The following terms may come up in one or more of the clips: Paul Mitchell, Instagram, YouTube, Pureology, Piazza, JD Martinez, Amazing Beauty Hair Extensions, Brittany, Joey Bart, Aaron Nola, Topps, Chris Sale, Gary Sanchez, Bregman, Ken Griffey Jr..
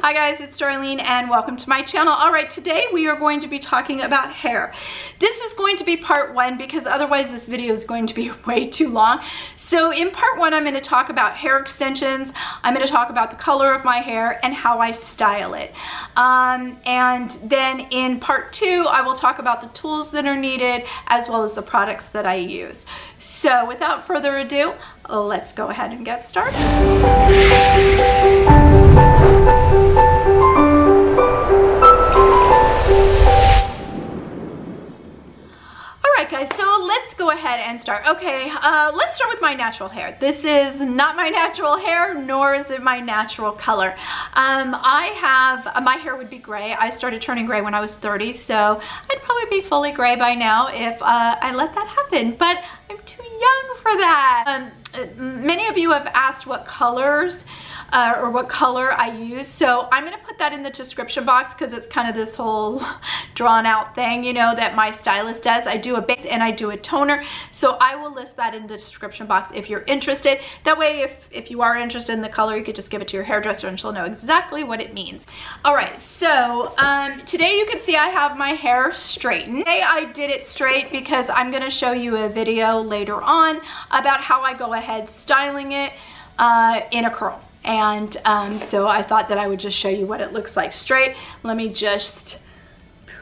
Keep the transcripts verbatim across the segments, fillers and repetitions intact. Hi guys, it's Darlene and welcome to my channel. All right, today we are going to be talking about hair. This is going to be part one because otherwise this video is going to be way too long. So in part one, I'm going to talk about hair extensions. I'm going to talk about the color of my hair and how I style it. Um, and then in part two, I will talk about the tools that are needed as well as the products that I use. So without further ado, let's go ahead and get started. Guys, so let's go ahead and start. Okay, uh, let's start with my natural hair. This is not my natural hair, nor is it my natural color. Um, I have, my hair would be gray. I started turning gray when I was thirty, so I'd probably be fully gray by now if uh, I let that happen, but I'm too young for that. Um, many of you have asked what colors Uh, or what color I use. So I'm gonna put that in the description box because it's kind of this whole drawn out thing, you know, that my stylist does. I do a base and I do a toner. So I will list that in the description box if you're interested. That way, if, if you are interested in the color, you could just give it to your hairdresser and she'll know exactly what it means. All right, so um, today you can see I have my hair straightened. Today I did it straight because I'm gonna show you a video later on about how I go ahead styling it uh, in a curl. And um, so I thought that I would just show you what it looks like straight. Let me just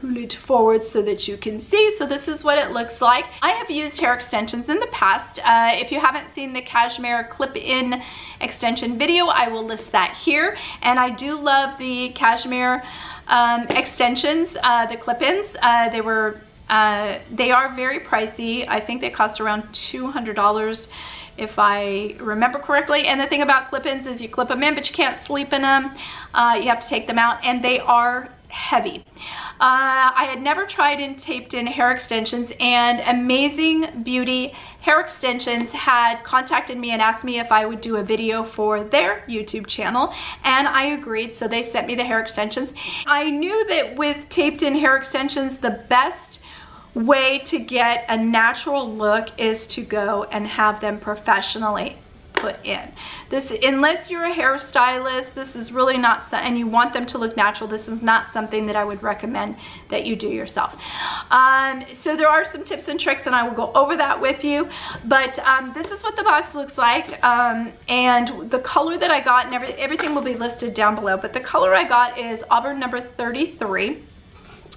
pull it forward so that you can see. So this is what it looks like. I have used hair extensions in the past. Uh, if you haven't seen the cashmere clip-in extension video, I will list that here. And I do love the cashmere um, extensions, uh, the clip-ins. Uh, they were, uh, they are very pricey. I think they cost around two hundred dollars. If I remember correctly. And the thing about clip-ins is you clip them in, but you can't sleep in them. Uh, you have to take them out, and they are heavy. Uh, I had never tried and taped in hair extensions, and Amazing Beauty Hair Extensions had contacted me and asked me if I would do a video for their YouTube channel, and I agreed, so they sent me the hair extensions. I knew that with taped in hair extensions, the best way to get a natural look is to go and have them professionally put in. This, unless you're a hairstylist, this is really not, and you want them to look natural, this is not something that I would recommend that you do yourself. Um, so there are some tips and tricks, and I will go over that with you, but um, this is what the box looks like, um, and the color that I got, and every, everything will be listed down below, but the color I got is auburn number thirty-three.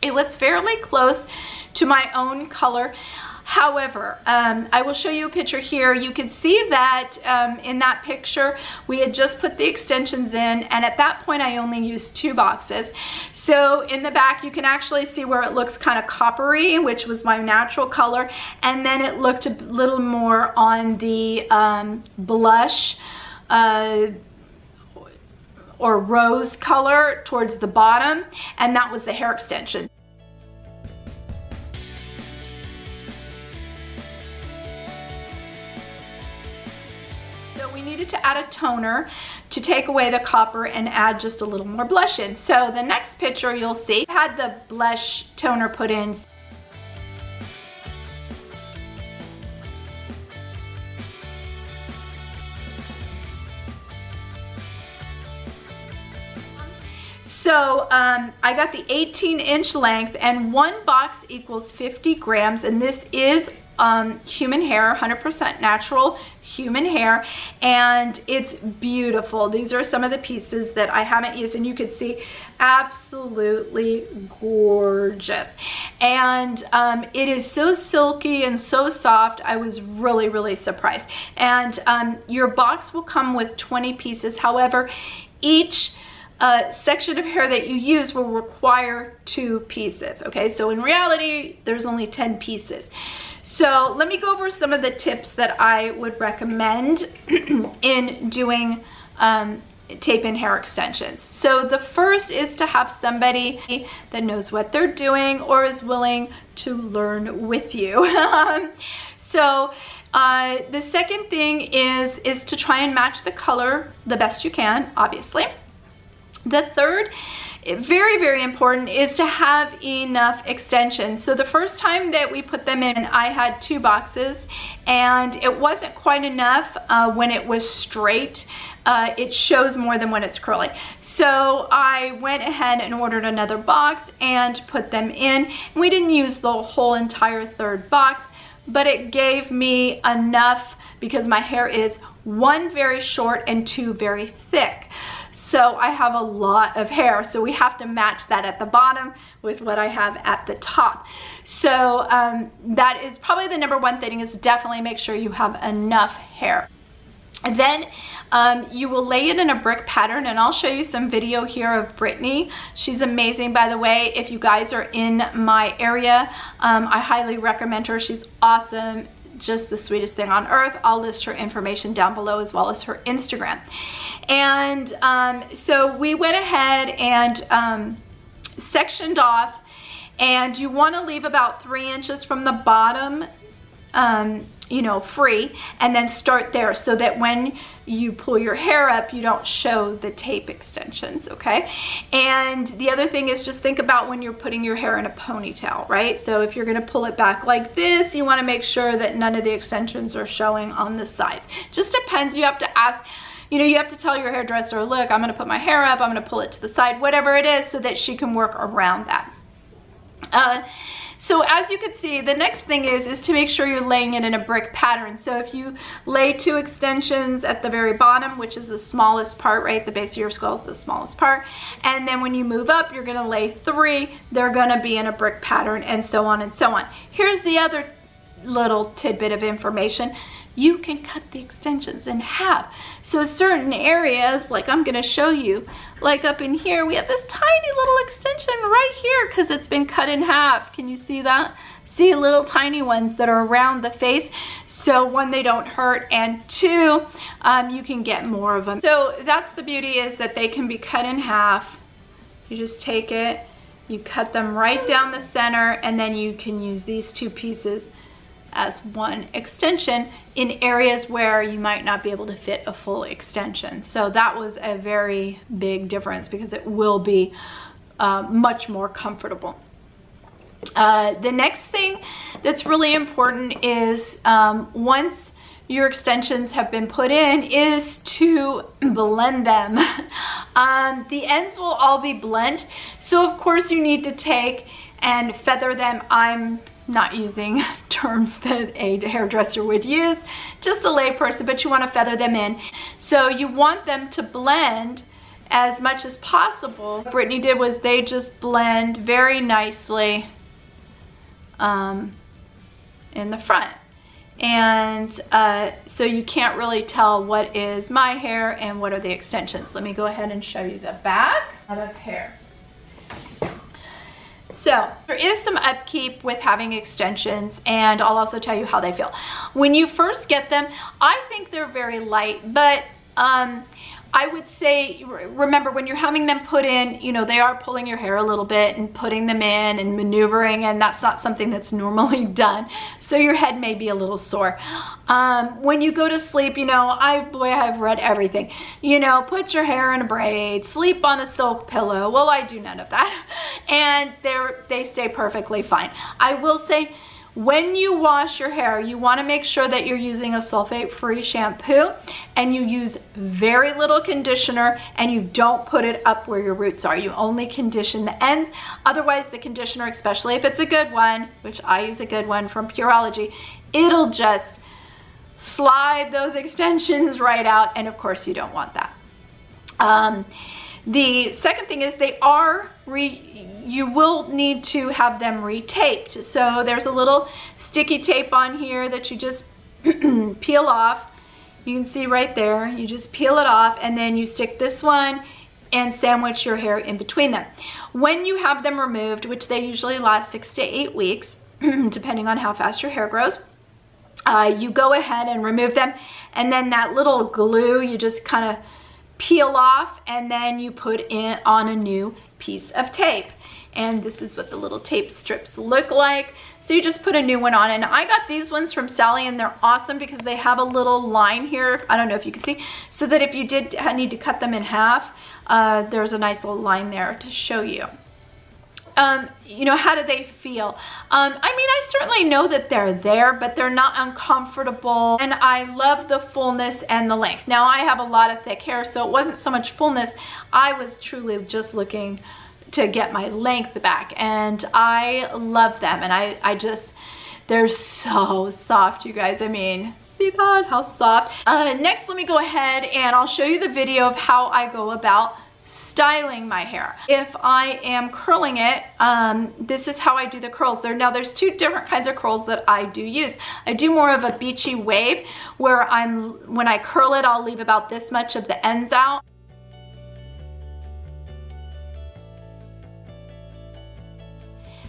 It was fairly close to my own color. However, um, I will show you a picture here. You can see that um, in that picture, we had just put the extensions in, and at that point, I only used two boxes. So in the back, you can actually see where it looks kind of coppery, which was my natural color, and then it looked a little more on the um, blush, uh, or rose color towards the bottom, and that was the hair extension. Needed to add a toner to take away the copper and add just a little more blush in. So the next picture you'll see, I had the blush toner put in. So um, I got the eighteen inch length, and one box equals fifty grams, and this is um human hair, one hundred percent natural human hair, and it's beautiful. These are some of the pieces that I haven't used, and you can see absolutely gorgeous, and um it is so silky and so soft. I was really really surprised, and um your box will come with twenty pieces. However, each Uh, section of hair that you use will require two pieces. Okay, so in reality, there's only ten pieces. So let me go over some of the tips that I would recommend in doing um, tape-in hair extensions. So the first is to have somebody that knows what they're doing or is willing to learn with you. so. Uh, the second thing is is to try and match the color the best you can, obviously. The third, very, very important, is to have enough extensions. So the first time that we put them in, I had two boxes, and it wasn't quite enough uh, when it was straight uh, it shows more than when it's curling. So I went ahead and ordered another box and put them in. We didn't use the whole entire third box, but it gave me enough because my hair is one very short and two very thick. So I have a lot of hair, so we have to match that at the bottom with what I have at the top. So um, that is probably the number one thing, is definitely make sure you have enough hair. And then um, you will lay it in a brick pattern, and I'll show you some video here of Brittany. She's amazing, by the way. If you guys are in my area, um, I highly recommend her. She's awesome, just the sweetest thing on earth. I'll list her information down below, as well as her Instagram. And um, so we went ahead and um, sectioned off, and you want to leave about three inches from the bottom, um, you know, free, and then start there so that when you pull your hair up, you don't show the tape extensions, okay? And the other thing is, just think about when you're putting your hair in a ponytail, right? So if you're gonna pull it back like this, you wanna make sure that none of the extensions are showing on the sides. Just depends, you have to ask, you know, you have to tell your hairdresser, look, I'm gonna put my hair up, I'm gonna pull it to the side, whatever it is, so that she can work around that. Uh, So as you can see, the next thing is, is to make sure you're laying it in a brick pattern. So if you lay two extensions at the very bottom, which is the smallest part, right? The base of your skull is the smallest part. And then when you move up, you're gonna lay three. They're gonna be in a brick pattern, and so on and so on. Here's the other little tidbit of information. You can cut the extensions in half. So certain areas, like I'm gonna show you, like up in here, we have this tiny little extension right here because it's been cut in half. Can you see that? See, little tiny ones that are around the face. So one, they don't hurt, and two, um, you can get more of them. So that's the beauty, is that they can be cut in half. You just take it, you cut them right down the center, and then you can use these two pieces as one extension in areas where you might not be able to fit a full extension. So that was a very big difference, because it will be uh, much more comfortable. Uh, the next thing that's really important is um, once your extensions have been put in, is to blend them. Um, the ends will all be blent, so of course you need to take and feather them. I'm not using terms that a hairdresser would use, just a layperson, but you want to feather them in. So you want them to blend as much as possible. What Brittany did was they just blend very nicely um, in the front. And uh, so you can't really tell what is my hair and what are the extensions. Let me go ahead and show you the back out of hair. So there is some upkeep with having extensions, and I'll also tell you how they feel. When you first get them, I think they're very light, but um, I would say, remember when you're having them put in, you know, they are pulling your hair a little bit and putting them in and maneuvering, and that's not something that's normally done. So your head may be a little sore. Um, when you go to sleep, you know, I, boy, I've read everything. You know, put your hair in a braid, sleep on a silk pillow. Well, I do none of that. And they're, they stay perfectly fine. I will say, when you wash your hair, you want to make sure that you're using a sulfate-free shampoo, and you use very little conditioner, and you don't put it up where your roots are. You only condition the ends. Otherwise, the conditioner, especially if it's a good one, which I use a good one from Pureology, it'll just slide those extensions right out, and of course, you don't want that. Um, The second thing is, they are, re you will need to have them retaped. So there's a little sticky tape on here that you just peel off. You can see right there, you just peel it off, and then you stick this one and sandwich your hair in between them. When you have them removed, which they usually last six to eight weeks, depending on how fast your hair grows, uh, you go ahead and remove them. And then that little glue, you just kind of peel off, and then you put in on a new piece of tape. And this is what the little tape strips look like. So you just put a new one on, and I got these ones from Sally, and they're awesome because they have a little line here. I don't know if you can see, so that if you did need to cut them in half, uh, there's a nice little line there to show you. um, you know, how do they feel? Um, I mean, I certainly know that they're there, but they're not uncomfortable. And I love the fullness and the length. Now, I have a lot of thick hair, so it wasn't so much fullness. I was truly just looking to get my length back. And I love them. And I, I just, they're so soft, you guys. I mean, see that? How soft. Uh, next, let me go ahead and I'll show you the video of how I go about styling my hair. If I am curling it, um, this is how I do the curls. There now there's two different kinds of curls that I do use. I do more of a beachy wave where I'm when I curl it, I'll leave about this much of the ends out.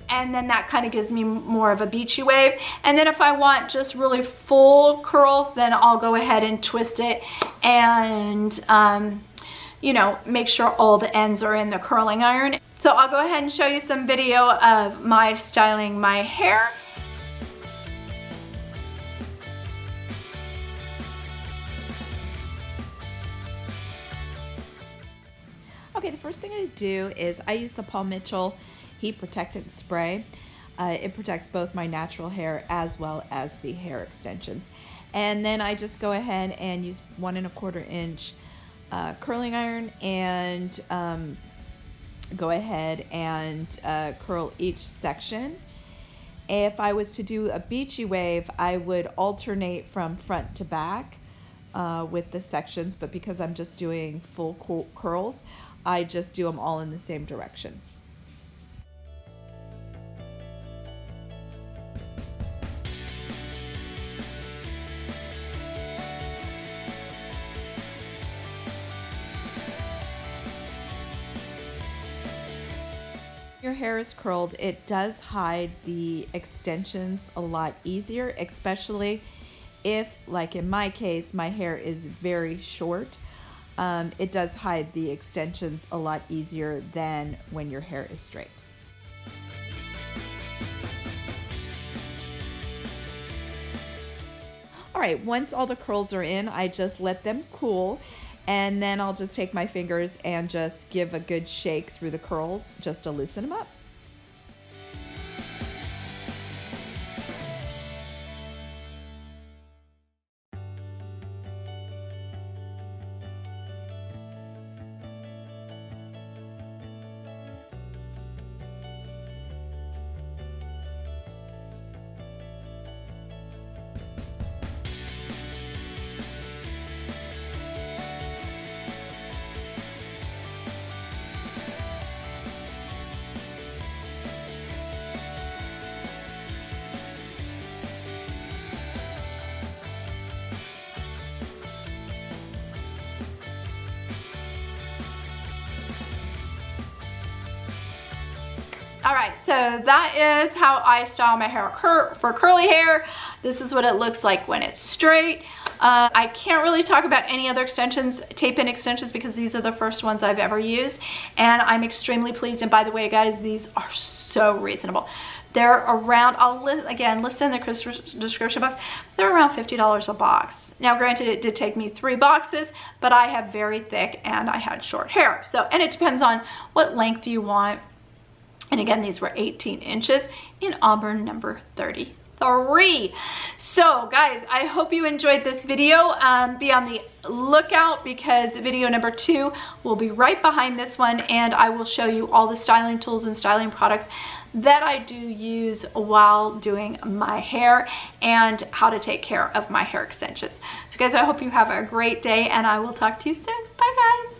And then that kind of gives me more of a beachy wave. And then if I want just really full curls, then I'll go ahead and twist it and um, you know, make sure all the ends are in the curling iron. So I'll go ahead and show you some video of my styling my hair. Okay, the first thing I do is I use the Paul Mitchell Heat Protectant Spray. Uh, it protects both my natural hair as well as the hair extensions. And then I just go ahead and use one and a quarter inch Uh, curling iron and um, go ahead and uh, curl each section. If I was to do a beachy wave, I would alternate from front to back uh, with the sections, but because I'm just doing full curls, I just do them all in the same direction. Your hair is curled, it does hide the extensions a lot easier, especially if, like in my case, my hair is very short. Um, it does hide the extensions a lot easier than when your hair is straight. All right, once all the curls are in, I just let them cool. And then I'll just take my fingers and just give a good shake through the curls just to loosen them up. All right, so that is how I style my hair cur for curly hair. This is what it looks like when it's straight. Uh, I can't really talk about any other extensions, tape-in extensions, because these are the first ones I've ever used, and I'm extremely pleased. And by the way, guys, these are so reasonable. They're around, I'll li again, list in the description box, they're around fifty dollars a box. Now, granted, it did take me three boxes, but I have very thick and I had short hair. So, and it depends on what length you want. And again, these were eighteen inches in auburn number thirty-three. So guys, I hope you enjoyed this video. Um, be on the lookout because video number two will be right behind this one, and I will show you all the styling tools and styling products that I do use while doing my hair and how to take care of my hair extensions. So guys, I hope you have a great day, and I will talk to you soon. Bye guys.